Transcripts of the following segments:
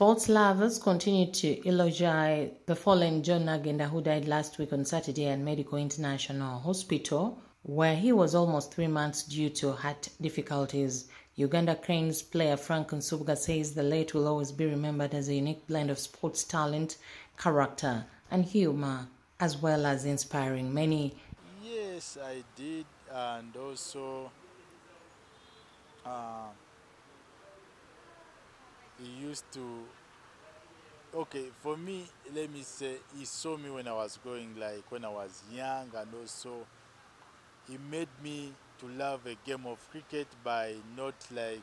Sports lovers continue to eulogize the fallen John Nagenda, who died last week on Saturday at Medical International Hospital, where he was almost 3 months due to heart difficulties. Uganda Cranes player Frank Nsubuga says the late will always be remembered as a unique blend of sports talent, character and humor, as well as inspiring many. Yes, I did, and also he used to, for me, let me say, he saw me when I was growing, like when I was young, and also he made me to love a game of cricket by not like,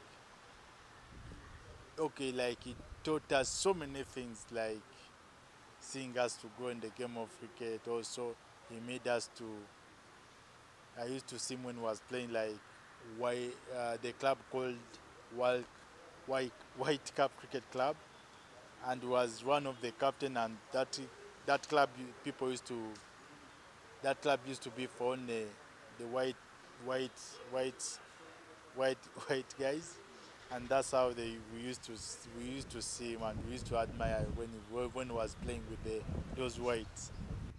like he taught us so many things, like seeing us to grow in the game of cricket. Also, he made us to, I used to see him when he was playing, like the club called World White Cap Cricket Club, and was one of the captain, and that club people used to, that club used to be for only the white guys, and that's how we used to see him, and we used to admire when he was playing with those whites.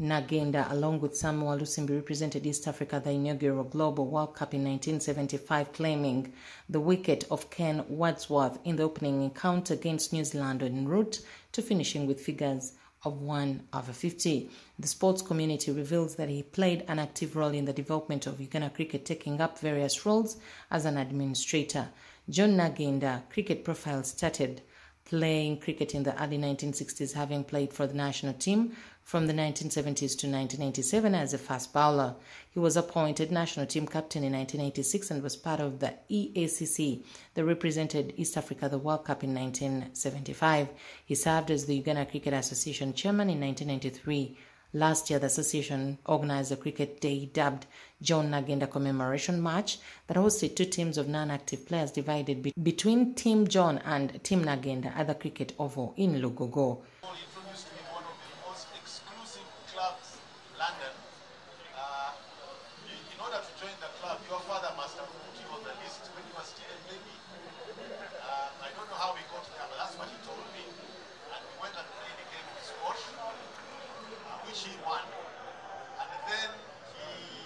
Nagenda, along with Samuel Lusimbi, represented East Africa at the inaugural Global World Cup in 1975, claiming the wicket of Ken Wadsworth in the opening encounter against New Zealand, en route to finishing with figures of 1/50. The sports community reveals that he played an active role in the development of Uganda cricket, taking up various roles as an administrator. John Nagenda, cricket profile, started playing cricket in the early 1960s, having played for the national team from the 1970s to 1987 as a fast bowler. He was appointed national team captain in 1986 and was part of the EACC that represented East Africa at the World Cup in 1975. He served as the Uganda Cricket Association chairman in 1993. Last year, the association organized a cricket day dubbed John Nagenda Commemoration Match that hosted two teams of non-active players divided between Team John and Team Nagenda at the Cricket Oval in Lugogo. It used to be one of the most exclusive clubs in London. In order to join the club, your father must have put you on the list when you were still a baby. I don't know how we got there, but that's what he told me. And we went and played the game with Scott, which he won, and then he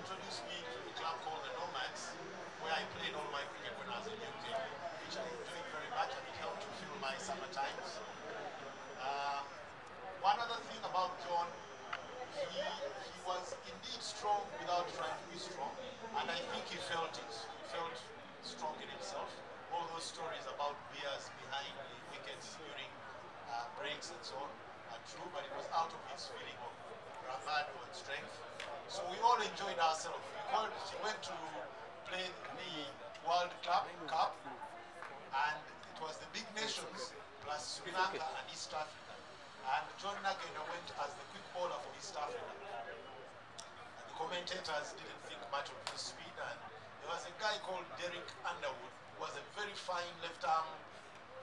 introduced me to a club called the Nomads, where I played all my cricket when I was in the UK, which I enjoyed very much, and it helped to fill my summer times. One other thing about John, he was indeed strong without trying to be strong, and I think he felt it. He felt strong in himself. All those stories about beers behind the wickets during breaks and so on. True, but it was out of his feeling of bravado and strength. So we all enjoyed ourselves. He went to play the World Cup, and it was the big nations plus Sri Lanka and East Africa. And John Nagenda went as the quick bowler for East Africa. And the commentators didn't think much of his speed. And there was a guy called Derek Underwood, who was a very fine left-arm,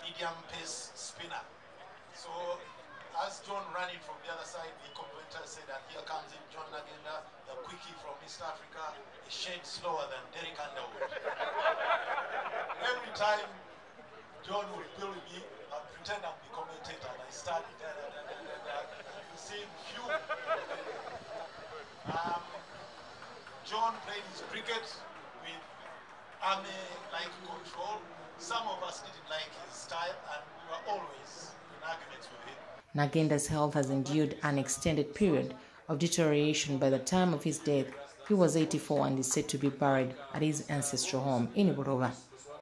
medium-pace spinner. So as John ran in from the other side, the commentator said that here comes in John Nagenda, the quickie from East Africa, a shade slower than Derek Underwood. Every time John would build me, I'd pretend I'm the commentator, and I started and you see him fume. John played his cricket with army-like control. Some of us didn't like his style, and we were always in arguments with him. Nagenda's health has endured an extended period of deterioration. By the time of his death, he was 84 and is said to be buried at his ancestral home in Iborova.